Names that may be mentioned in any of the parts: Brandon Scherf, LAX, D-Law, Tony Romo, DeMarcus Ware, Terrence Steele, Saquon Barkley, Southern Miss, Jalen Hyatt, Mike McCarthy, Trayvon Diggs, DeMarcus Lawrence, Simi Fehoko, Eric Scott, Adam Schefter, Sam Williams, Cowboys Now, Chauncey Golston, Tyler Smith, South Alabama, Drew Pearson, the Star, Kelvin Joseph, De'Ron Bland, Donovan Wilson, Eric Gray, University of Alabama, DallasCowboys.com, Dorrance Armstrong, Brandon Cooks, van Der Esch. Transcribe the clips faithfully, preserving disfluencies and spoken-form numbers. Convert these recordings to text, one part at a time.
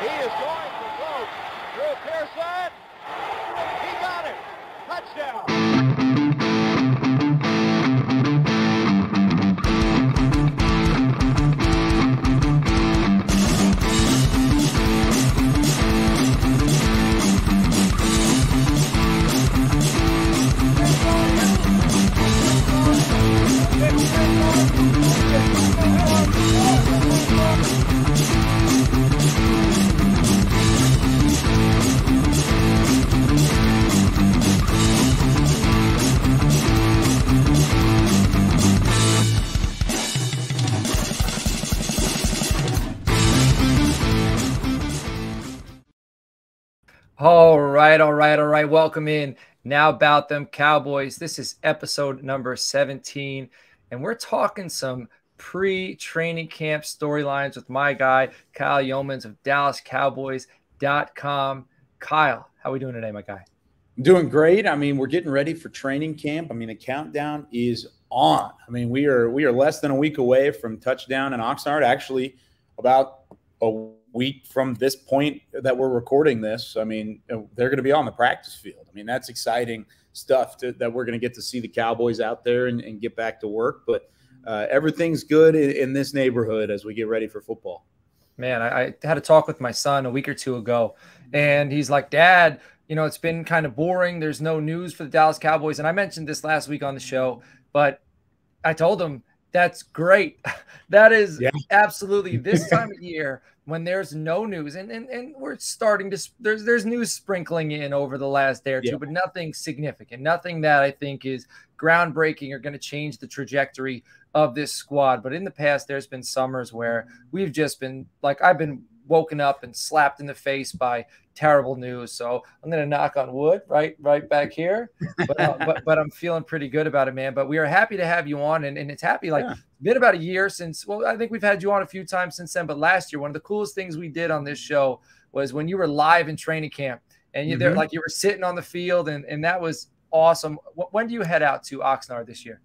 He is going for broke. Drew Pearson. He got it. Touchdown. All right, all right, all right. Welcome in. Now About Them Cowboys. This is episode number seventeen, and we're talking some pre-training camp storylines with my guy, Kyle Youmans of Dallas Cowboys dot com. Kyle, how are we doing today, my guy? Doing great. I mean, we're getting ready for training camp. I mean, the countdown is on. I mean, we are we are less than a week away from touchdown in Oxnard, actually about a week from this point that we're recording this. I mean, they're going to be on the practice field. I mean, that's exciting stuff to, that we're going to get to see the Cowboys out there and, and get back to work. But uh, everything's good in, in this neighborhood as we get ready for football. Man, I, I had a talk with my son a week or two ago, and he's like, Dad, you know, it's been kind of boring. There's no news for the Dallas Cowboys. And I mentioned this last week on the show, but I told him, that's great. That is yeah. absolutely this time of year when there's no news, and and, and we're starting to there's there's news sprinkling in over the last day or two, yeah. but nothing significant, nothing that I think is groundbreaking or going to change the trajectory of this squad. But in the past, there's been summers where we've just been like, I've been woken up and slapped in the face by terrible news. So I'm going to knock on wood right right back here, but, uh, but but I'm feeling pretty good about it, man. But we are happy to have you on, and, and it's happy like yeah. been about a year since, well, I think we've had you on a few times since then, but last year, one of the coolest things we did on this show was when you were live in training camp and you mm-hmm. there, like you were sitting on the field, and, and that was awesome. When do you head out to Oxnard this year?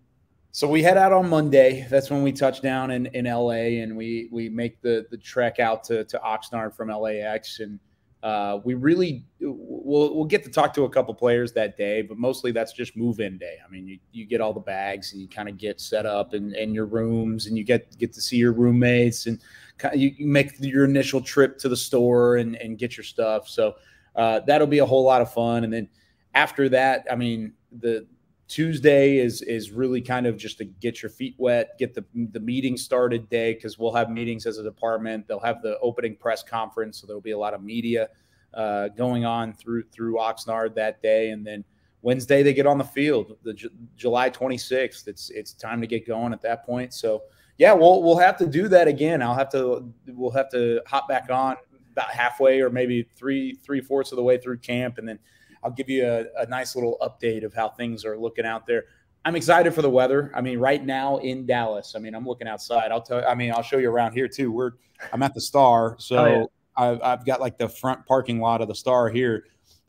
So we head out on Monday. That's when we touch down in, in L A, and we we make the the trek out to, to Oxnard from L A X. And uh, we really we'll we'll get to talk to a couple players that day, but mostly that's just move-in day. I mean, you you get all the bags and you kind of get set up and and your rooms, and you get get to see your roommates, and kind of you, you make your initial trip to the store and and get your stuff. So uh, that'll be a whole lot of fun. And then after that, I mean the. Tuesday is is really kind of just to get your feet wet, get the the meeting started day, because we'll have meetings as a department. They'll have the opening press conference, so there'll be a lot of media uh, going on through through Oxnard that day. And then Wednesday they get on the field, the July twenty-sixth. It's it's time to get going at that point. So yeah, we'll we'll have to do that again. I'll have to we'll have to hop back on about halfway or maybe three three fourths of the way through camp, and then I'll give you a, a nice little update of how things are looking out there. I'm excited for the weather. I mean, right now in Dallas, I mean, I'm looking outside. I'll tell. I mean, I'll show you around here too. We're I'm at the Star, so oh, yeah. I've, I've got like the front parking lot of the Star here,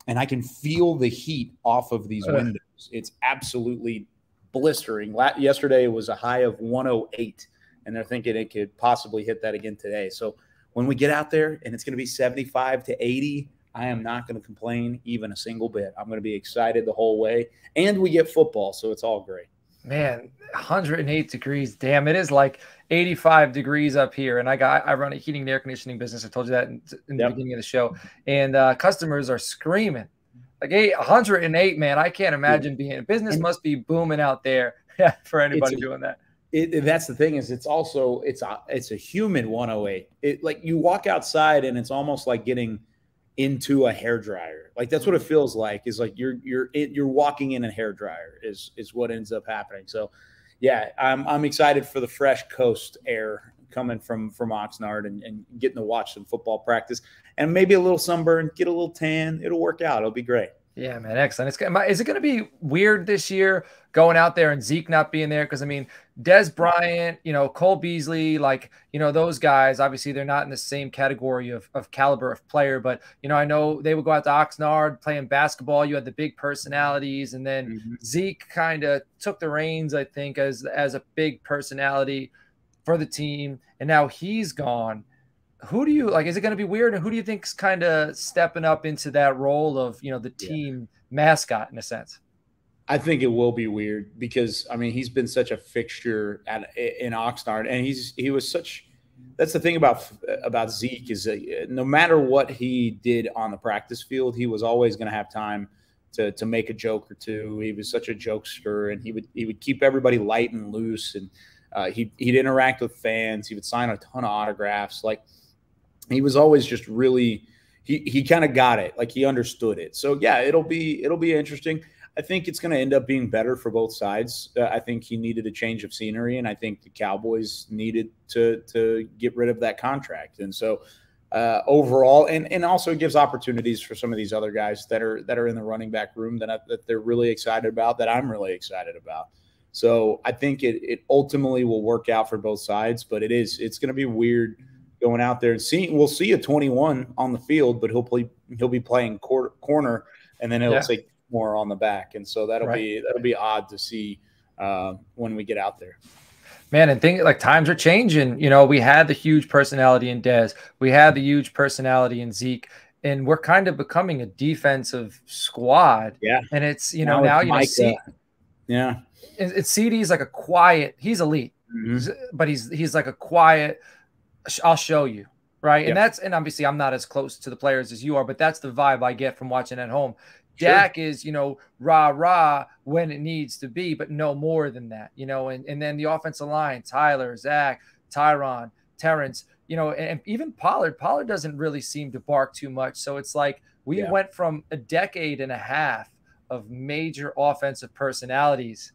and I can feel the heat off of these oh, windows. Yeah. It's absolutely blistering. Yesterday was a high of one oh eight, and they're thinking it could possibly hit that again today. So when we get out there and it's going to be seventy-five to eighty. I am not going to complain even a single bit. I'm going to be excited the whole way. And we get football, so it's all great. Man, one hundred eight degrees. Damn, it is like eighty-five degrees up here. And I got I run a heating and air conditioning business. I told you that in, in yep. the beginning of the show. And uh, customers are screaming. Like, hey, one hundred eight, man, I can't imagine yeah. being – business and must be booming out there for anybody doing that. It, that's the thing is it's also – it's a, it's a humid one oh eight. It, like you walk outside and it's almost like getting – into a hairdryer. Like that's what it feels like, is like you're you're you're walking in a hairdryer is is what ends up happening. So yeah, I'm I'm excited for the fresh coast air coming from from Oxnard and, and getting to watch some football practice and maybe a little sunburn, get a little tan. It'll work out. It'll be great. Yeah, man, excellent. It's is it going to be weird this year going out there and Zeke not being there? Because I mean, Des Bryant, you know, Cole Beasley, like you know those guys. Obviously, they're not in the same category of of caliber of player, but you know, I know they would go out to Oxnard playing basketball. You had the big personalities, and then mm-hmm. Zeke kind of took the reins, I think, as as a big personality for the team, and now he's gone. who do you like? Is it going to be weird? And who do you think's kind of stepping up into that role of, you know, the team yeah. mascot in a sense? I think it will be weird because, I mean, he's been such a fixture at in Oxnard, and he's he was such. That's the thing about about Zeke is that no matter what he did on the practice field, he was always going to have time to to make a joke or two. He was such a jokester, and he would he would keep everybody light and loose, and uh, he he'd interact with fans. He would sign a ton of autographs. Like, he was always just really he he kind of got it. Like, he understood it. So yeah, it'll be it'll be interesting. I think it's going to end up being better for both sides. Uh, I think he needed a change of scenery, and I think the Cowboys needed to to get rid of that contract. And so uh, overall, and and also it gives opportunities for some of these other guys that are that are in the running back room that I, that they're really excited about, that I'm really excited about. So I think it it ultimately will work out for both sides, but it is it's going to be weird going out there and seeing. We'll see a twenty-one on the field, but he'll play he'll be playing quarter, corner, and then it'll say. Yeah. More on the back, and so that'll right. be that'll be odd to see uh, when we get out there, man. And think like times are changing. You know, we had the huge personality in Dez, we had the huge personality in Zeke, and we're kind of becoming a defensive squad. Yeah, and it's you know now, now you know C yeah, it's CeeDee's like a quiet. He's elite, mm-hmm. but he's he's like a quiet. I'll show you. Right, yeah. and that's and obviously I'm not as close to the players as you are, but that's the vibe I get from watching at home. Sure. Dak is, you know, rah, rah when it needs to be, but no more than that, you know, and, and then the offensive line, Tyler, Zach, Tyron, Terrence, you know, and, and even Pollard, Pollard doesn't really seem to bark too much. So it's like we yeah. went from a decade and a half of major offensive personalities.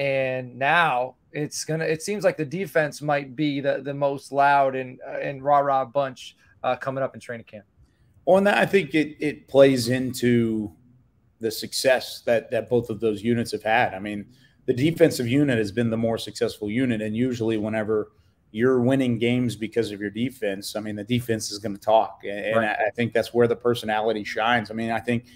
And now it's going to, it seems like the defense might be the, the most loud and, uh, and rah, rah bunch uh, coming up in training camp. On that, I think it, it plays into the success that, that both of those units have had. I mean, the defensive unit has been the more successful unit, and usually whenever you're winning games because of your defense, I mean, the defense is going to talk, and right. I think that's where the personality shines. I mean, I think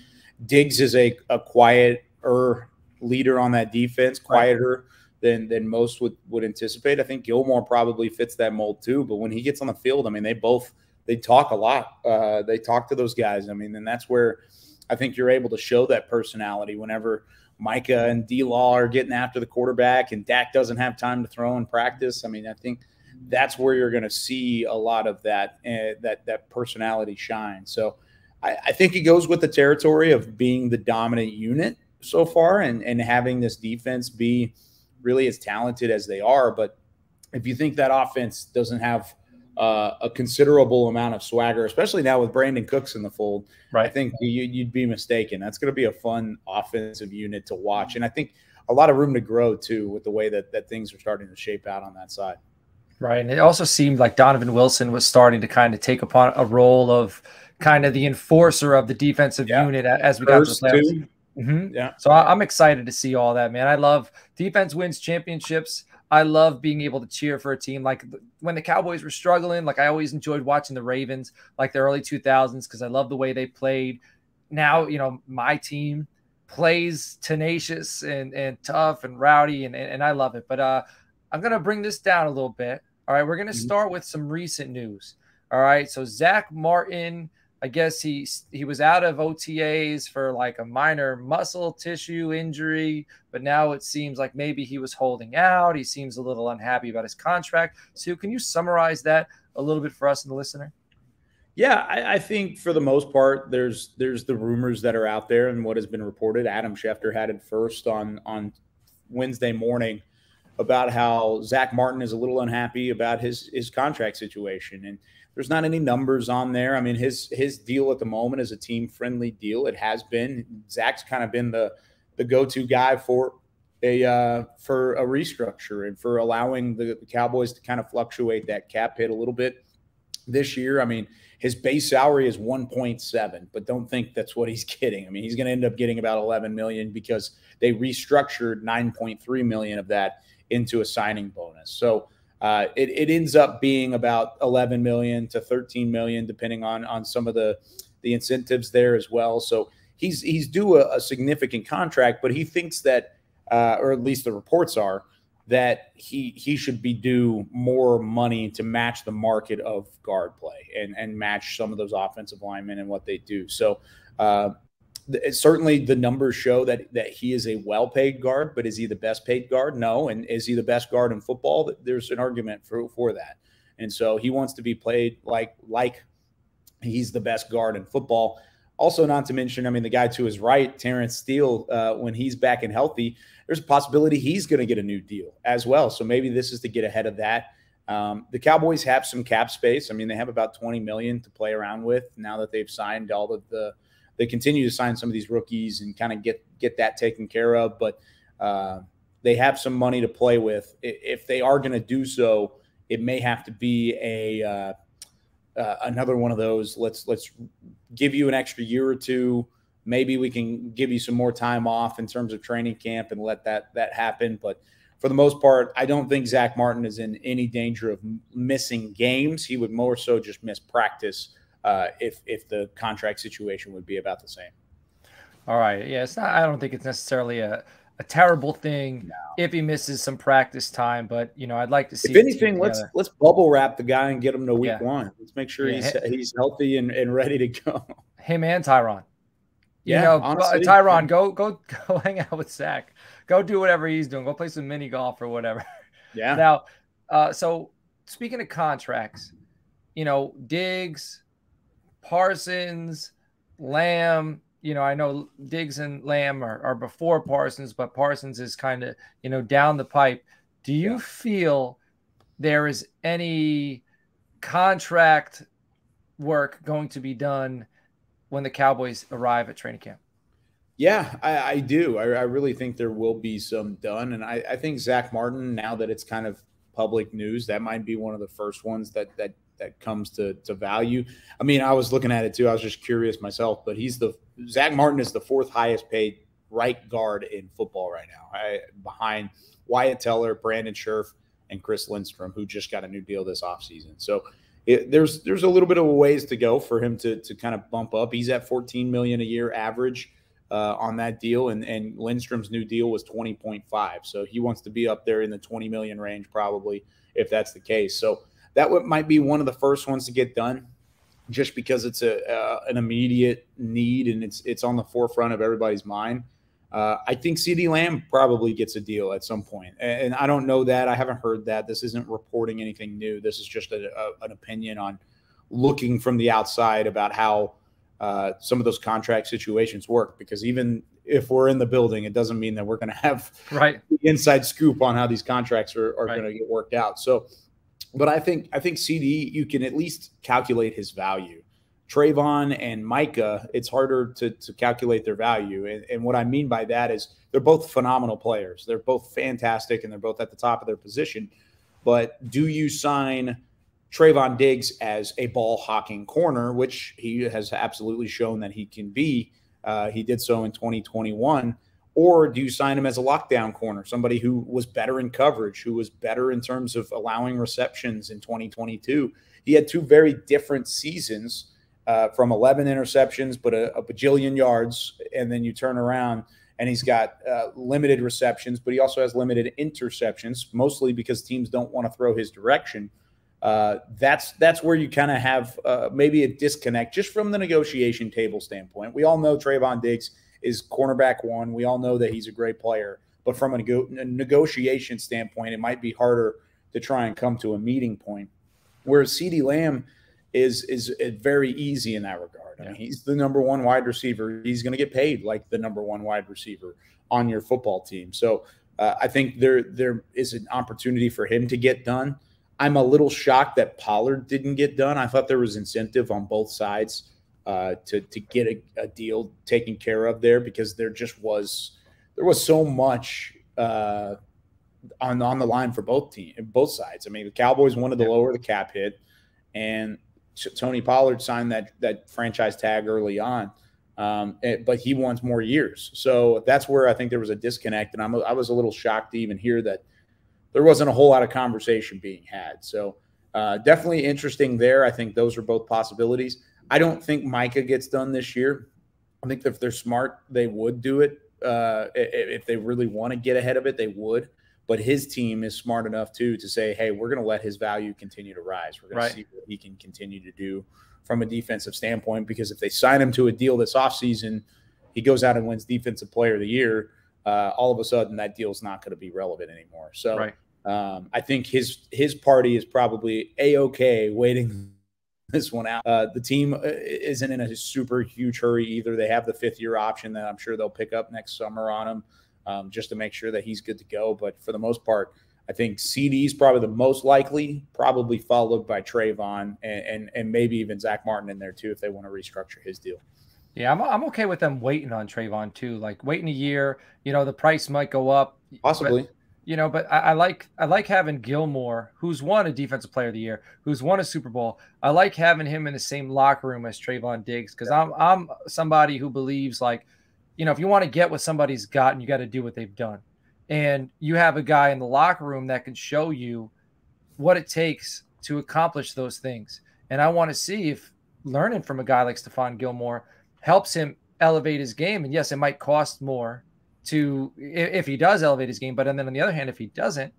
Diggs is a, a quieter leader on that defense, quieter right. than than most would, would anticipate. I think Gilmore probably fits that mold too, but when he gets on the field, I mean, they both – they talk a lot. Uh, they talk to those guys. I mean, and that's where I think you're able to show that personality whenever Micah and D-Law are getting after the quarterback and Dak doesn't have time to throw in practice. I mean, I think that's where you're going to see a lot of that, uh, that, that personality shine. So I, I think it goes with the territory of being the dominant unit so far and, and having this defense be really as talented as they are. But if you think that offense doesn't have – Uh, a considerable amount of swagger, especially now with Brandon Cooks in the fold, right. I think you, you'd be mistaken. That's going to be a fun offensive unit to watch. And I think a lot of room to grow, too, with the way that, that things are starting to shape out on that side. Right. And it also seemed like Donovan Wilson was starting to kind of take upon a role of kind of the enforcer of the defensive yeah. unit as we First got to the playoffs. Mm-hmm. Yeah. So I, I'm excited to see all that, man. I love defense wins championships. I love being able to cheer for a team. Like when the Cowboys were struggling, like I always enjoyed watching the Ravens, like the early two thousands, because I love the way they played. Now, you know, my team plays tenacious and, and tough and rowdy, and, and I love it. But uh, I'm going to bring this down a little bit. All right, we're going to start with some recent news. All right, so Zach Martin, I guess he, he was out of O T As for like a minor muscle tissue injury, but now it seems like maybe he was holding out. He seems a little unhappy about his contract. So can you summarize that a little bit for us and the listener? Yeah, I, I think for the most part, there's there's the rumors that are out there and what has been reported. Adam Schefter had it first on, on Wednesday morning about how Zach Martin is a little unhappy about his his contract situation. And there's not any numbers on there. I mean, his his deal at the moment is a team-friendly deal. It has been. Zach's kind of been the the go-to guy for a uh, for a restructure and for allowing the, the Cowboys to kind of fluctuate that cap hit a little bit this year. I mean, his base salary is one point seven, but don't think that's what he's getting. I mean, he's going to end up getting about eleven million because they restructured nine point three million of that into a signing bonus. So uh, it, it ends up being about eleven million to thirteen million, depending on, on some of the, the incentives there as well. So he's, he's due a, a significant contract, but he thinks that, uh, or at least the reports are, that he he should be due more money to match the market of guard play and and match some of those offensive linemen and what they do. So uh, th certainly the numbers show that that he is a well-paid guard, but is he the best-paid guard? No. And is he the best guard in football? There's an argument for for that. And so he wants to be played like like he's the best guard in football. Also, not to mention, I mean, the guy to his right, Terrence Steele, uh, when he's back and healthy, there's a possibility he's going to get a new deal as well. So maybe this is to get ahead of that. Um, the Cowboys have some cap space. I mean, they have about twenty million dollars to play around with now that they've signed all of the – they continue to sign some of these rookies and kind of get get that taken care of. But uh, they have some money to play with. If they are going to do so, it may have to be a uh, – Uh, another one of those, let's let's give you an extra year or two. Maybe we can give you some more time off in terms of training camp and let that that happen. But for the most part, I don't think Zach Martin is in any danger of missing games. He would more so just miss practice uh, if if the contract situation would be about the same. All right. Yeah, it's not, I don't think it's necessarily a – a terrible thing no. if he misses some practice time, but you know, I'd like to see. If anything, let's let's bubble wrap the guy and get him to week yeah. one. Let's make sure yeah. he's he's healthy and, and ready to go. Him and Tyron. Yeah, you know, honestly, Tyron, go go go hang out with Zach. Go do whatever he's doing. Go play some mini golf or whatever. Yeah. Now, uh, so speaking of contracts, you know, Diggs, Parsons, Lamb. You know, I know Diggs and Lamb are, are before Parsons, but Parsons is kind of, you know, down the pipe. Do you yeah. feel there is any contract work going to be done when the Cowboys arrive at training camp? Yeah, I, I do. I, I really think there will be some done. And I, I think Zach Martin, now that it's kind of public news, that might be one of the first ones that that that comes to, to value. I mean, I was looking at it too. I was just curious myself, but he's the Zach Martin is the fourth highest paid right guard in football right now, right? Behind Wyatt Teller, Brandon Scherf, and Chris Lindstrom, who just got a new deal this offseason. So it, there's there's a little bit of a ways to go for him to to kind of bump up. He's at fourteen million dollars a year average uh, on that deal, and and Lindstrom's new deal was twenty point five. So he wants to be up there in the twenty million dollars range probably, if that's the case. So that might be one of the first ones to get done, just because it's a uh, an immediate need and it's it's on the forefront of everybody's mind. Uh, I think CeeDee Lamb probably gets a deal at some point, and, and I don't know that. I haven't heard that. This isn't reporting anything new. This is just a, a, an opinion on looking from the outside about how uh, some of those contract situations work, because even if we're in the building, it doesn't mean that we're going to have right. the inside scoop on how these contracts are, are right. going to get worked out. So. But I think I think CeeDee, you can at least calculate his value. Trayvon and Micah, it's harder to, to calculate their value. And, and what I mean by that is they're both phenomenal players. They're both fantastic, and they're both at the top of their position. But do you sign Trayvon Diggs as a ball-hawking corner, which he has absolutely shown that he can be? Uh, he did so in twenty twenty-one. Or do you sign him as a lockdown corner, somebody who was better in coverage, who was better in terms of allowing receptions in twenty twenty-two? He had two very different seasons uh, from eleven interceptions, but a, a bajillion yards. And then you turn around and he's got uh, limited receptions, but he also has limited interceptions, mostly because teams don't want to throw his direction. Uh, that's that's where you kind of have uh, maybe a disconnect just from the negotiation table standpoint. We all know Trayvon Diggs is cornerback one. We all know that he's a great player, but from a, nego a negotiation standpoint, it might be harder to try and come to a meeting point. Whereas CeeDee Lamb is is very easy in that regard. I mean, he's the number one wide receiver. He's going to get paid like the number one wide receiver on your football team. So uh, I think there there is an opportunity for him to get done. I'm a little shocked that Pollard didn't get done. I thought there was incentive on both sides Uh, to to get a, a deal taken care of there, because there just was there was so much uh, on on the line for both team both sides. I mean, the Cowboys wanted to lower the cap hit, and Tony Pollard signed that that franchise tag early on, um, it, but he wants more years. So that's where I think there was a disconnect, and I'm I was a little shocked to even hear that there wasn't a whole lot of conversation being had. So uh, definitely interesting there. I think those are both possibilities. I don't think Micah gets done this year. I think if they're smart, they would do it. Uh, if they really want to get ahead of it, they would. But his team is smart enough, too, to say, hey, we're going to let his value continue to rise. We're going right. to see what he can continue to do from a defensive standpoint, because if they sign him to a deal this offseason, he goes out and wins Defensive Player of the Year, uh, all of a sudden that deal's not going to be relevant anymore. So right. um, I think his his party is probably A-okay waiting this one out. Uh, the team isn't in a super huge hurry either. They have the fifth-year option that I'm sure they'll pick up next summer on him, um, just to make sure that he's good to go. But for the most part, I think CeeDee is probably the most likely, probably followed by Trayvon and, and, and maybe even Zach Martin in there too if they want to restructure his deal. Yeah, I'm I'm okay with them waiting on Trayvon too. Like waiting a year, you know, the price might go up possibly. But, you know, but I, I like I like having Gilmore, who's won a Defensive Player of the Year, who's won a Super Bowl. I like having him in the same locker room as Trayvon Diggs, because I'm I'm somebody who believes, like, you know, if you want to get what somebody's gotten, you got to do what they've done. And you have a guy in the locker room that can show you what it takes to accomplish those things. And I want to see if learning from a guy like Stephon Gilmore helps him elevate his game. And yes, it might cost more to if he does elevate his game. But and then on the other hand, if he doesn't,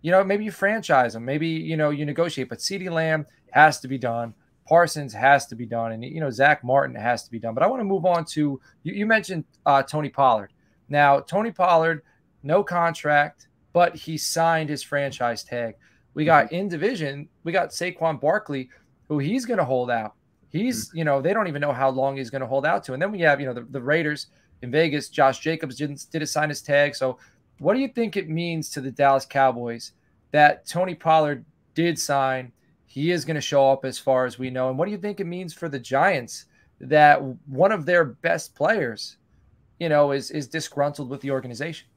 you know, maybe you franchise him. Maybe, you know, you negotiate. But CeeDee Lamb has to be done. Parsons has to be done. And, you know, Zach Martin has to be done. But I want to move on to you, you mentioned uh, Tony Pollard. Now, Tony Pollard, no contract, but he signed his franchise tag. We got in division, we got Saquon Barkley, who he's going to hold out. He's, you know, they don't even know how long he's going to hold out to. And then we have, you know, the, the Raiders in Vegas. Josh Jacobs didn't, didn't sign his tag. So what do you think it means to the Dallas Cowboys that Tony Pollard did sign? He is going to show up as far as we know. And what do you think it means for the Giants that one of their best players, you know, is, is disgruntled with the organization?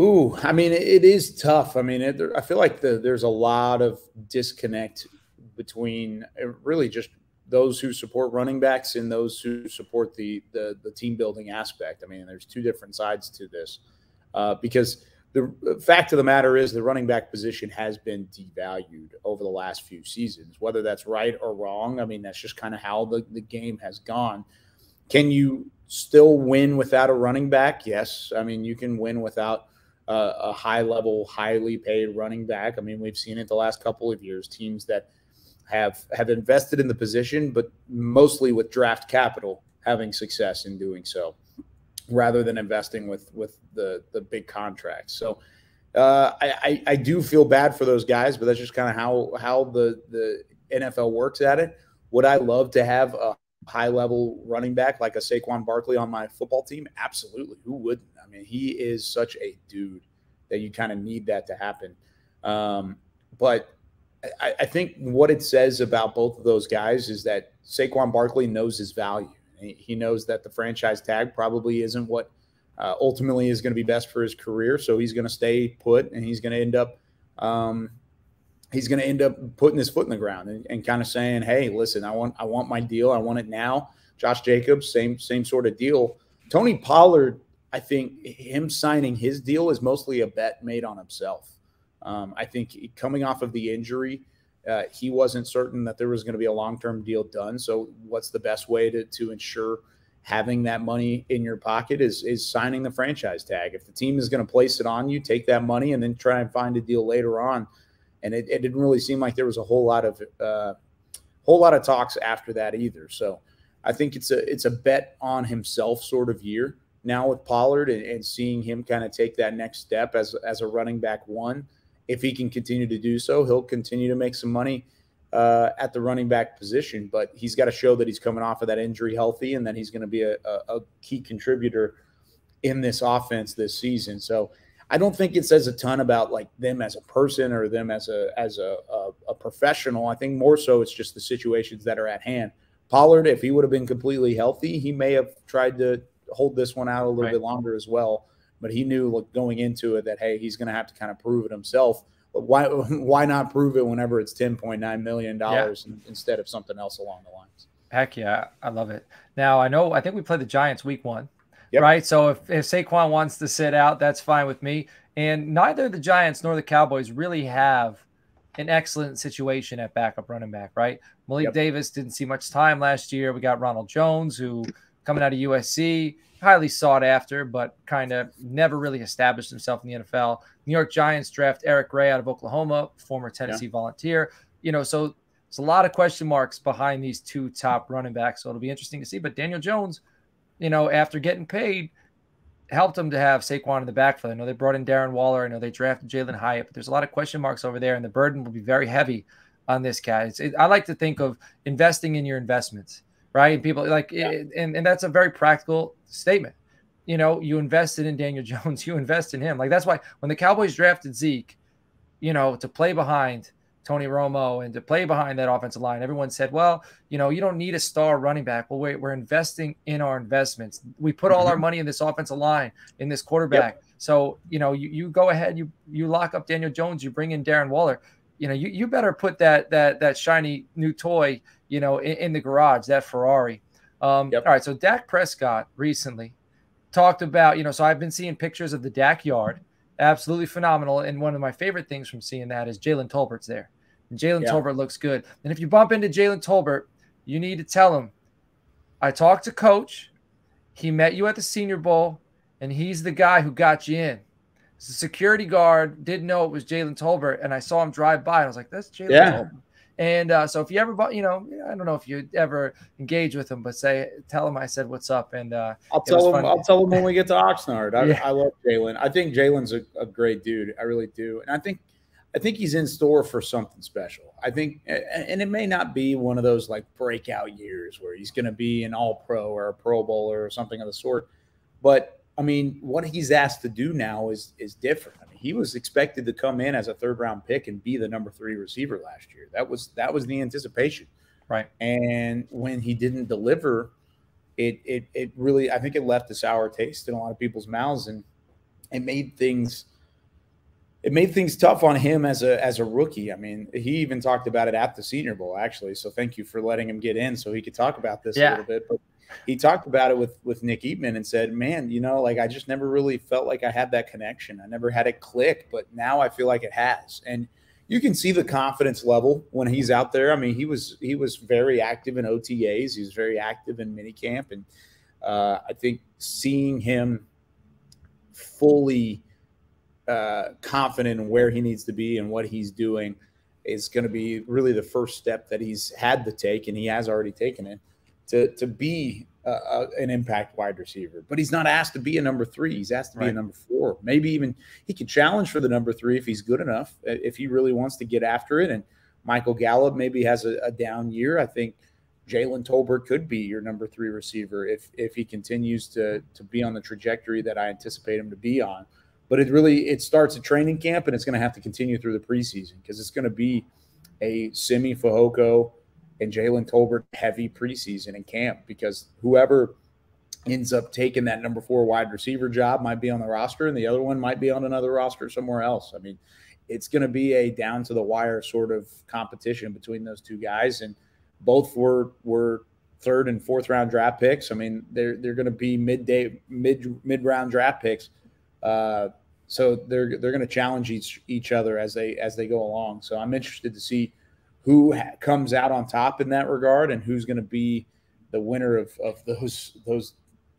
Ooh, I mean, it is tough. I mean, it, I feel like the, there's a lot of disconnect between really just those who support running backs and those who support the the, the team building aspect. I mean, there's two different sides to this uh, because the fact of the matter is the running back position has been devalued over the last few seasons, whether that's right or wrong. I mean, that's just kind of how the, the game has gone. Can you still win without a running back? Yes. I mean, you can win without Uh, a high-level, highly paid running back. I mean, we've seen it the last couple of years, teams that have have invested in the position, but mostly with draft capital having success in doing so rather than investing with with the, the big contracts. So uh, I, I, I do feel bad for those guys, but that's just kind of how, how the, the N F L works at it. Would I love to have a high-level running back like a Saquon Barkley on my football team? Absolutely. Who wouldn't? I mean, he is such a dude that you kind of need that to happen. Um, but I, I think what it says about both of those guys is that Saquon Barkley knows his value. He knows that the franchise tag probably isn't what uh, ultimately is going to be best for his career. So he's going to stay put, and he's going to end up um, – he's going to end up putting his foot in the ground and, and kind of saying, hey, listen, I want I want my deal. I want it now. Josh Jacobs, same same sort of deal. Tony Pollard, I think him signing his deal is mostly a bet made on himself. Um, I think coming off of the injury, uh, he wasn't certain that there was going to be a long-term deal done. So what's the best way to, to ensure having that money in your pocket is, is signing the franchise tag. If the team is going to place it on you, take that money and then try and find a deal later on. And it, it didn't really seem like there was a whole lot of uh, whole lot of talks after that either. So I think it's a it's a bet on himself sort of year now with Pollard and, and seeing him kind of take that next step as as a running back one. If he can continue to do so, he'll continue to make some money uh, at the running back position. But he's got to show that he's coming off of that injury healthy and that he's going to be a, a, a key contributor in this offense this season. So I don't think it says a ton about like them as a person or them as a as a, a, a professional. I think more so it's just the situations that are at hand. Pollard, if he would have been completely healthy, he may have tried to hold this one out a little right. bit longer as well. But he knew like, going into it that, hey, he's going to have to kind of prove it himself. But why why not prove it whenever it's ten point nine million dollars yeah. instead of something else along the lines? Heck yeah, I love it. Now, I know I think we played the Giants week one. Yep. Right. So if, if Saquon wants to sit out, that's fine with me. And neither the Giants nor the Cowboys really have an excellent situation at backup running back. Right. Malik yep. Davis didn't see much time last year. We got Ronald Jones, who coming out of U S C, highly sought after, but kind of never really established himself in the N F L. New York Giants draft Eric Gray out of Oklahoma, former Tennessee yeah. volunteer. You know, so it's a lot of question marks behind these two top running backs. So it'll be interesting to see. But Daniel Jones, you know, after getting paid, helped them to have Saquon in the backfield. I know they brought in Darren Waller. I know they drafted Jalen Hyatt, but there's a lot of question marks over there, and the burden will be very heavy on this guy. It's, it, I like to think of investing in your investments, right? And people like, yeah. it, and, and that's a very practical statement. You know, you invested in Daniel Jones, you invest in him. Like, that's why when the Cowboys drafted Zeke, you know, to play behind Tony Romo and to play behind that offensive line, everyone said, well, you know, you don't need a star running back. Well, wait, we're investing in our investments. We put all our money in this offensive line, in this quarterback. Yep. So, you know, you, you go ahead, you, you lock up Daniel Jones, you bring in Darren Waller. You know, you, you better put that, that, that shiny new toy, you know, in, in the garage, that Ferrari. Um, yep. All right. So Dak Prescott recently talked about, you know, so I've been seeing pictures of the Dak yard. Absolutely phenomenal. And one of my favorite things from seeing that is Jalen Tolbert's there. And Jalen yeah. Tolbert looks good. And if you bump into Jalen Tolbert, you need to tell him, I talked to Coach. He met you at the Senior Bowl, and he's the guy who got you in. It's the security guard, didn't know it was Jalen Tolbert, and I saw him drive by, and I was like, that's Jalen yeah. Tolbert. And uh, so if you ever, you know, I don't know if you ever engage with him, but say, tell him I said what's up. And uh, I'll tell him. Funny. I'll tell him when we get to Oxnard. I, yeah. I love Jalen. I think Jalen's a, a great dude. I really do. And I think, I think he's in store for something special. I think, and it may not be one of those like breakout years where he's going to be an All-Pro or a Pro Bowler or something of the sort. But I mean, what he's asked to do now is is different. I mean, he was expected to come in as a third round pick and be the number three receiver last year. That was that was the anticipation, right? And when he didn't deliver, it it it really, I think it left a sour taste in a lot of people's mouths, and it made things it made things tough on him as a as a rookie. I mean, he even talked about it at the Senior Bowl, actually. So thank you for letting him get in so he could talk about this yeah. a little bit, but. He talked about it with, with Nick Eatman and said, man, you know, like I just never really felt like I had that connection. I never had it click, but now I feel like it has. And you can see the confidence level when he's out there. I mean, he was he was very active in O T As. He was very active in minicamp. And uh, I think seeing him fully uh, confident in where he needs to be and what he's doing is going to be really the first step that he's had to take, and he has already taken it. To, to be uh, an impact wide receiver. But he's not asked to be a number three. He's asked to be right. a number four. Maybe even he could challenge for the number three if he's good enough, if he really wants to get after it. And Michael Gallup maybe has a, a down year. I think Jalen Tolbert could be your number three receiver if if he continues to to be on the trajectory that I anticipate him to be on. But it really it starts at training camp, and it's going to have to continue through the preseason because it's going to be a Simi Fehoko and Jalen Tolbert heavy preseason in camp, because whoever ends up taking that number four wide receiver job might be on the roster and the other one might be on another roster somewhere else. I mean, it's going to be a down to the wire sort of competition between those two guys. And both were, were third and fourth round draft picks. I mean, they're, they're going to be midday mid mid round draft picks. Uh, so they're, they're going to challenge each, each other as they, as they go along. So I'm interested to see who ha comes out on top in that regard, and who's going to be the winner of, of those those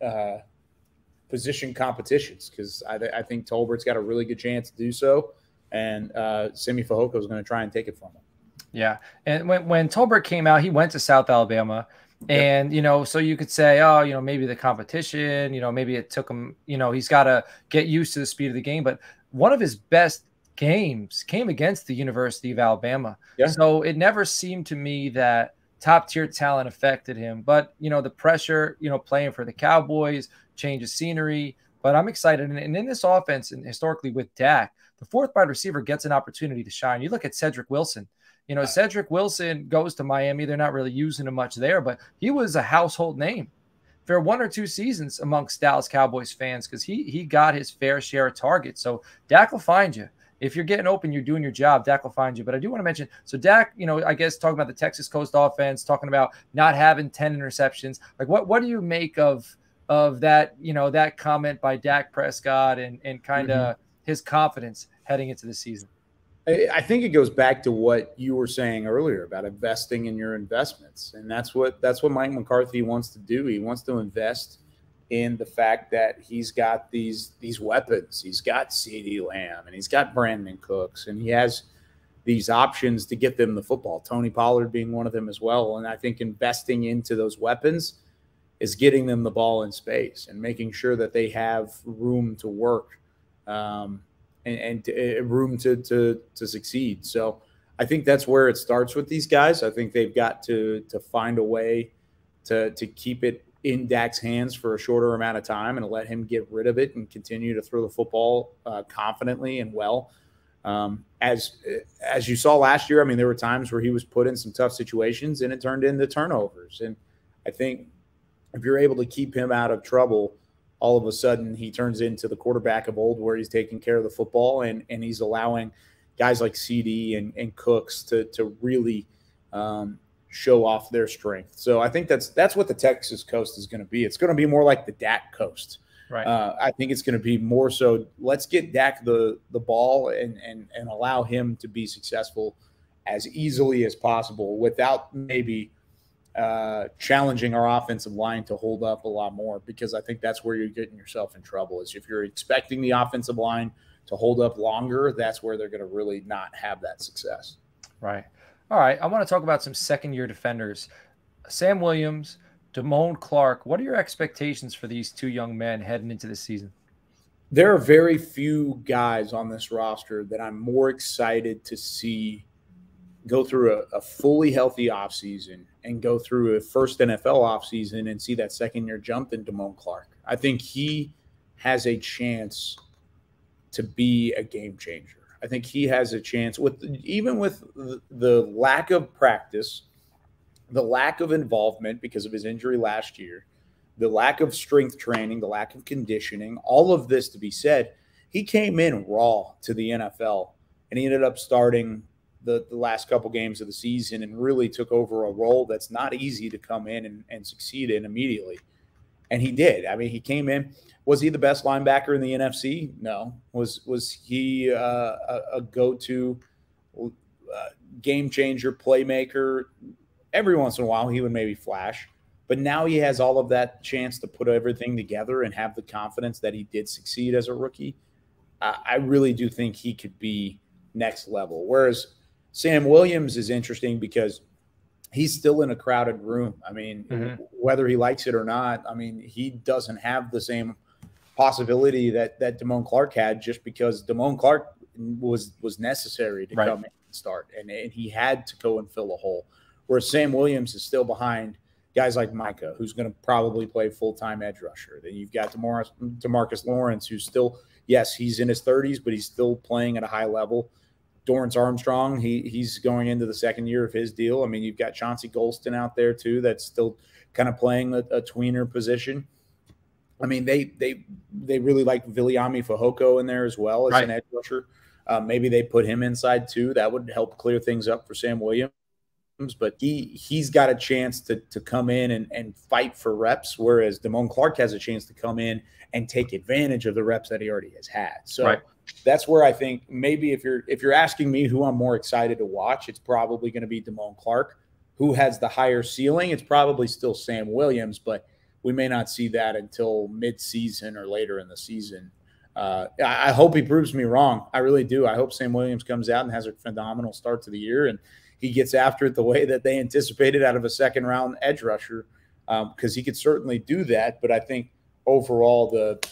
uh, position competitions, because I, th I think Tolbert's got a really good chance to do so, and uh, Simi Fehoko is going to try and take it from him. Yeah, and when, when Tolbert came out, he went to South Alabama, and, yep. you know, so you could say, oh, you know, maybe the competition, you know, maybe it took him, you know, he's got to get used to the speed of the game, but one of his best games came against the University of Alabama. Yeah. So it never seemed to me that top tier talent affected him, but you know, the pressure, you know, playing for the Cowboys, change of scenery, but I'm excited. And, and in this offense, and historically with Dak, the fourth wide receiver gets an opportunity to shine. You look at Cedric Wilson, you know, yeah. Cedric Wilson goes to Miami. They're not really using him much there, but he was a household name for one or two seasons amongst Dallas Cowboys fans, because he, he got his fair share of targets. So Dak will find you. If you're getting open, you're doing your job, Dak will find you. But I do want to mention, so Dak, you know, I guess talking about the Texas Coast offense, talking about not having ten interceptions, like what what do you make of of that, you know, that comment by Dak Prescott and and kind of mm-hmm. his confidence heading into the season? I think it goes back to what you were saying earlier about investing in your investments. And that's what that's what Mike McCarthy wants to do. He wants to invest in the fact that he's got these these weapons. He's got CeeDee Lamb and he's got Brandon Cooks and he has these options to get them the football, Tony Pollard being one of them as well. And I think investing into those weapons is getting them the ball in space and making sure that they have room to work. Um And, and to, uh, room to, to to succeed. So I think that's where it starts with these guys. I think they've got to to find a way to to keep it in Dak's hands for a shorter amount of time and let him get rid of it and continue to throw the football uh, confidently and well. Um, as as you saw last year, I mean, there were times where he was put in some tough situations and it turned into turnovers. And I think if you're able to keep him out of trouble, all of a sudden he turns into the quarterback of old where he's taking care of the football and, and he's allowing guys like CeeDee and, and Cooks to, to really um, show off their strength. So I think that's that's what the Texas coast is going to be. It's going to be more like the Dak coast. Right. Uh, I think it's going to be more so let's get Dak the, the ball and, and, and allow him to be successful as easily as possible without maybe – Uh, challenging our offensive line to hold up a lot more, because I think that's where you're getting yourself in trouble. Is if you're expecting the offensive line to hold up longer, that's where they're going to really not have that success. Right. All right. I want to talk about some second-year defenders. Sam Williams, Damone Clark. What are your expectations for these two young men heading into the season? There are very few guys on this roster that I'm more excited to see go through a, a fully healthy offseason and go through a first N F L offseason and see that second-year jump in Damone Clark. I think he has a chance to be a game changer. I think he has a chance, with even with the, the lack of practice, the lack of involvement because of his injury last year, the lack of strength training, the lack of conditioning, all of this to be said, he came in raw to the N F L, and he ended up starting – The, the last couple games of the season and really took over a role that's not easy to come in and, and succeed in immediately. And he did. I mean, he came in. Was he the best linebacker in the N F C? No. Was was he uh, a, a go-to uh, game changer, playmaker? Every once in a while, he would maybe flash. But now he has all of that chance to put everything together and have the confidence that he did succeed as a rookie. I, I really do think he could be next level. Whereas Sam Williams is interesting because he's still in a crowded room. I mean, mm-hmm. whether he likes it or not, I mean, he doesn't have the same possibility that that Damone Clark had, just because Damone Clark was was necessary to right. come in and start, and, and he had to go and fill a hole. Whereas Sam Williams is still behind guys like Micah, who's going to probably play full-time edge rusher. Then you've got DeMar- DeMarcus Lawrence, who's still, yes, he's in his thirties, but he's still playing at a high level. Dorrance Armstrong, he he's going into the second year of his deal. I mean, you've got Chauncey Golston out there too, that's still kind of playing a, a tweener position. I mean, they they they really like Viliami Fehoko in there as well as right. an edge rusher. Uh, maybe they put him inside too. That would help clear things up for Sam Williams. But he he's got a chance to to come in and and fight for reps, whereas Damone Clark has a chance to come in and take advantage of the reps that he already has had. So. Right. That's where I think maybe if you're if you're asking me who I'm more excited to watch, it's probably going to be Damone Clark. Who has the higher ceiling? It's probably still Sam Williams, but we may not see that until midseason or later in the season. Uh, I, I hope he proves me wrong. I really do. I hope Sam Williams comes out and has a phenomenal start to the year, and he gets after it the way that they anticipated out of a second-round edge rusher, because um, he could certainly do that. But I think overall the –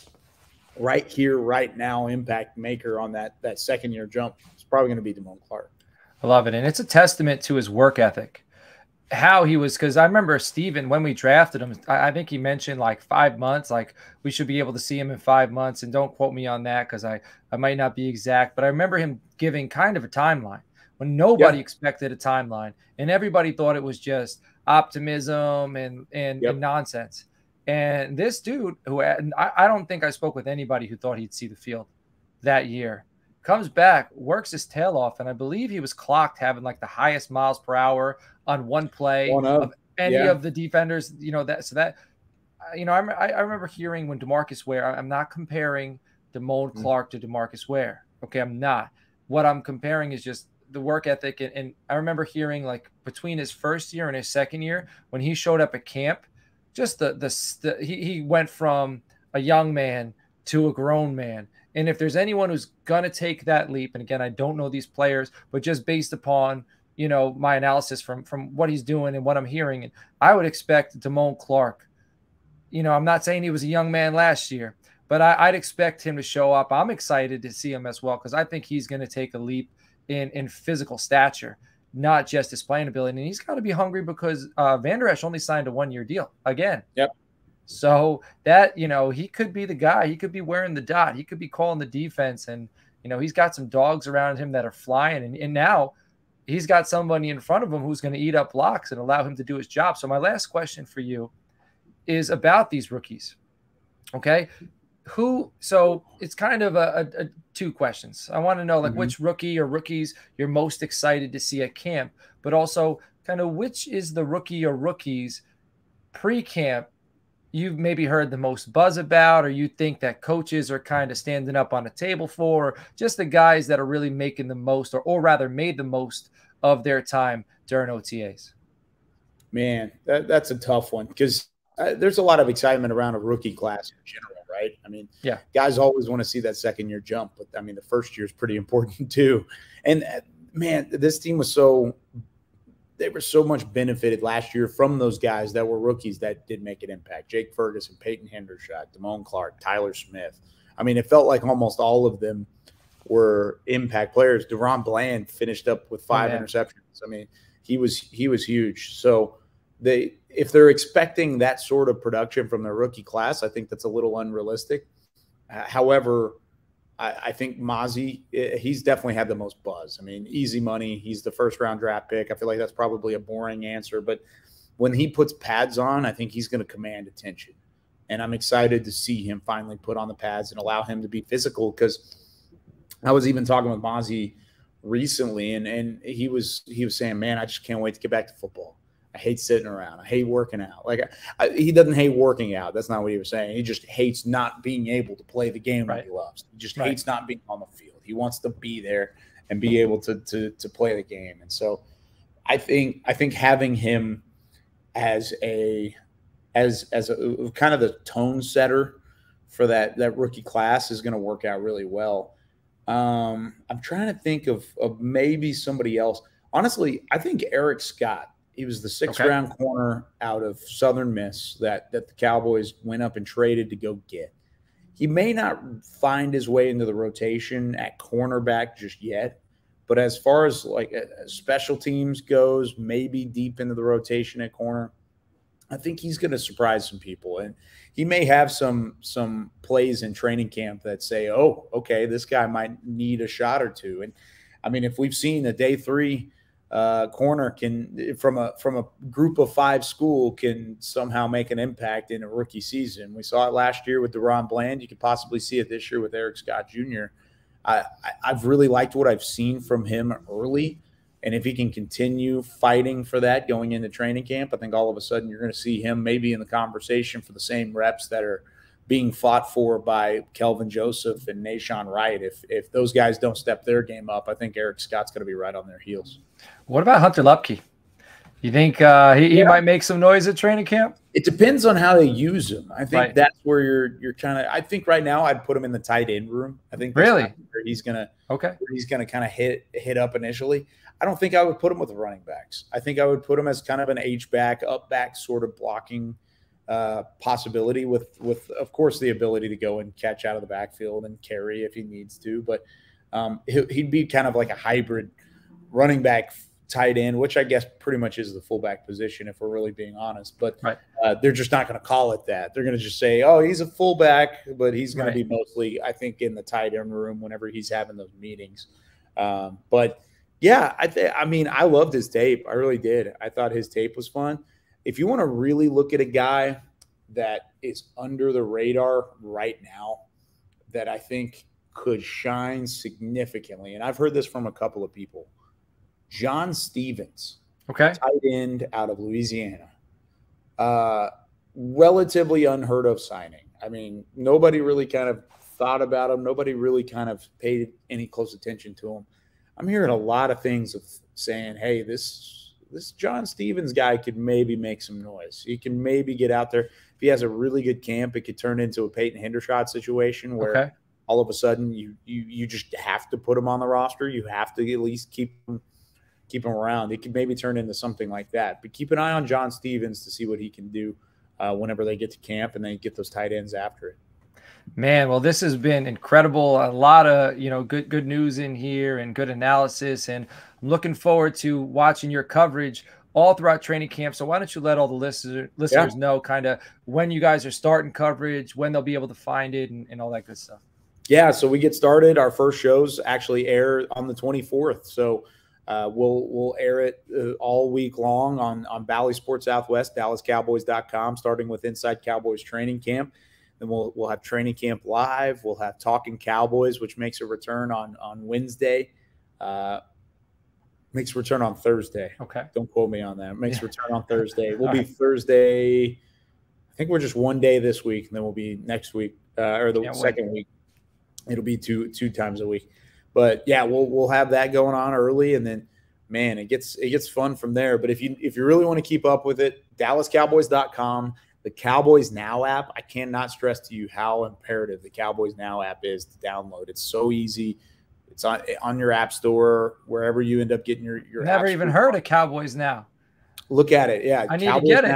right here, right now, impact maker on that that second year jump is probably going to be Damone Clark. I love it, and it's a testament to his work ethic. How he was, because I remember Steven, when we drafted him, I, I think he mentioned like five months, like we should be able to see him in five months. And don't quote me on that because I I might not be exact, but I remember him giving kind of a timeline when nobody yep. expected a timeline, and everybody thought it was just optimism and and, yep. and nonsense. And this dude, who I don't think I spoke with anybody who thought he'd see the field that year, comes back, works his tail off, and I believe he was clocked having like the highest miles per hour on one play one of, of any yeah. of the defenders. You know that so that you know I I remember hearing when DeMarcus Ware. I'm not comparing Damone Clark mm-hmm. to DeMarcus Ware. Okay, I'm not. what I'm comparing is just the work ethic. And, and I remember hearing, like, between his first year and his second year, when he showed up at camp, just the, the, the he, he went from a young man to a grown man. And if there's anyone who's going to take that leap, and again, I don't know these players, but just based upon, you know, my analysis from, from what he's doing and what I'm hearing, and I would expect Damone Clark. You know, I'm not saying he was a young man last year, but I, I'd expect him to show up. I'm excited to see him as well, because I think he's going to take a leap in, in physical stature, not just his playing ability. And he's got to be hungry, because uh, Van Der Esch only signed a one-year deal again. Yep. So that, you know, he could be the guy. He could be wearing the dot. He could be calling the defense. And, you know, he's got some dogs around him that are flying. And, and now he's got somebody in front of him who's going to eat up blocks and allow him to do his job. So my last question for you is about these rookies. Okay. Who, so it's kind of a, a, a two questions. I want to know, like, mm-hmm. which rookie or rookies you're most excited to see at camp, but also kind of which is the rookie or rookies pre-camp you've maybe heard the most buzz about, or you think that coaches are kind of standing up on a table for, or just the guys that are really making the most, or, or rather made the most of their time during O T As? Man, that, that's a tough one, because uh, there's a lot of excitement around a rookie class in general, right? I mean, yeah, guys always want to see that second year jump, but I mean, the first year is pretty important too. And uh, man, this team was so they were so much benefited last year from those guys that were rookies that did make an impact. Jake Ferguson, Peyton Hendershot, Damone Clark, Tyler Smith. I mean, it felt like almost all of them were impact players. De'Ron Bland finished up with five oh, yeah. interceptions. I mean, he was he was huge. So they if they're expecting that sort of production from their rookie class, I think that's a little unrealistic. Uh, however, I think Mazi, he's definitely had the most buzz. I mean, easy money. He's the first round draft pick. I feel like that's probably a boring answer, but when he puts pads on, I think he's going to command attention. And I'm excited to see him finally put on the pads and allow him to be physical, because I was even talking with Mazi recently, and, and he was he was saying, man, I just can't wait to get back to football. I hate sitting around. I hate working out. Like I, I, he doesn't hate working out. That's not what he was saying. He just hates not being able to play the game right. that he loves. He just right. hates not being on the field. He wants to be there and be able to to to play the game. And so, I think I think having him as a as as a, kind of the tone setter for that that rookie class is going to work out really well. Um, I'm trying to think of of maybe somebody else. Honestly, I think Eric Scott. He was the sixth okay. round corner out of Southern Miss that, that the Cowboys went up and traded to go get. He may not find his way into the rotation at cornerback just yet, but as far as like special teams goes, maybe deep into the rotation at corner, I think he's going to surprise some people. And he may have some, some plays in training camp that say, oh, okay, this guy might need a shot or two. And I mean, if we've seen a day three, Uh, corner can from a from a group of five school can somehow make an impact in a rookie season. We saw it last year with De'Ron Bland. You could possibly see it this year with Eric Scott Junior I, I, I've really liked what I've seen from him early, and if he can continue fighting for that going into training camp, I think all of a sudden you're going to see him maybe in the conversation for the same reps that are being fought for by Kelvin Joseph and Nahshon Wright. If if those guys don't step their game up, I think Eric Scott's going to be right on their heels. What about Hunter Luepke? You think uh, he, yeah. he might make some noise at training camp? It depends on how they use him. I think right. that's where you're you're kind of. I think right now I'd put him in the tight end room. I think that's really where he's gonna okay. where he's gonna kind of hit hit up initially. I don't think I would put him with the running backs. I think I would put him as kind of an H back, up back sort of blocking. Uh, possibility with, with, of course, the ability to go and catch out of the backfield and carry if he needs to. But um, he, he'd be kind of like a hybrid running back tight end, which I guess pretty much is the fullback position if we're really being honest. But right. uh, they're just not going to call it that. They're going to just say, oh, he's a fullback, but he's going right. to be mostly, I think, in the tight end room whenever he's having those meetings. Um, but, yeah, I, th I mean, I loved his tape. I really did. I thought his tape was fun. If you want to really look at a guy that is under the radar right now that I think could shine significantly, and I've heard this from a couple of people, John Stevens, okay, tight end out of Louisiana, uh, relatively unheard of signing. I mean, nobody really kind of thought about him. Nobody really kind of paid any close attention to him. I'm hearing a lot of things of saying, hey, this this John Stevens guy could maybe make some noise. He can maybe get out there. If he has a really good camp, it could turn into a Peyton Hendershot situation where okay. all of a sudden you you you just have to put him on the roster. You have to at least keep him keep him around. It could maybe turn into something like that. But keep an eye on John Stevens to see what he can do uh, whenever they get to camp and they get those tight ends after it. Man, well, this has been incredible. A lot of, you know, good good news in here and good analysis. And I'm looking forward to watching your coverage all throughout training camp. So why don't you let all the listeners listeners yeah. know kind of when you guys are starting coverage, when they'll be able to find it, and, and all that good stuff. Yeah, so we get started. Our first shows actually air on the twenty-fourth. So uh, we'll we'll air it uh, all week long on, on Valley Sports Southwest, Dallas Cowboys dot com, starting with Inside Cowboys Training Camp. And we'll we'll have Training Camp Live. We'll have Talking Cowboys, which makes a return on on Wednesday. Uh, makes a return on Thursday. Okay. Don't quote me on that. Makes yeah. a return on Thursday. We'll All be right. Thursday. I think we're just one day this week, and then we'll be next week uh, or the yeah, second wait. week. It'll be two two times a week. But yeah, we'll we'll have that going on early, and then man, it gets it gets fun from there. But if you if you really want to keep up with it, Dallas Cowboys dot com. The Cowboys Now app, I cannot stress to you how imperative the Cowboys Now app is to download. It's so easy. It's on on your app store, wherever you end up getting your your. Never even heard of Cowboys Now. Look at it. Yeah, I need to get it.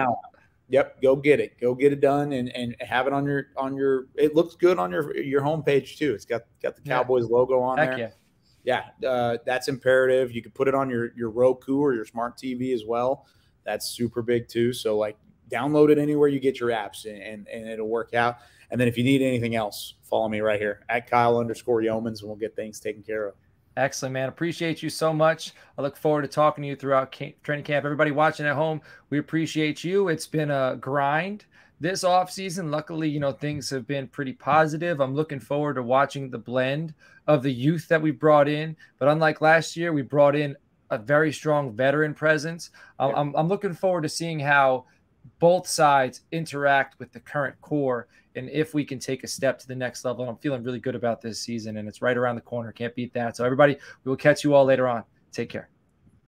Yep, go get it. Go get it done and and have it on your on your. It looks good on your your homepage too. It's got got the Cowboys logo on there. Yeah, uh, that's imperative. You can put it on your your Roku or your smart T V as well. That's super big too. So like. Download it anywhere you get your apps, and, and, and it'll work out. And then if you need anything else, follow me right here at Kyle underscore Youmans, and we'll get things taken care of. Excellent, man. Appreciate you so much. I look forward to talking to you throughout camp, training camp. Everybody watching at home, we appreciate you. It's been a grind this offseason. Luckily, you know, things have been pretty positive. I'm looking forward to watching the blend of the youth that we brought in. But unlike last year, we brought in a very strong veteran presence. I'm, yeah. I'm, I'm looking forward to seeing how both sides interact with the current core, and if we can take a step to the next level. And I'm feeling really good about this season, and it's right around the corner. Can't beat that. So everybody, we will catch you all later on. Take care.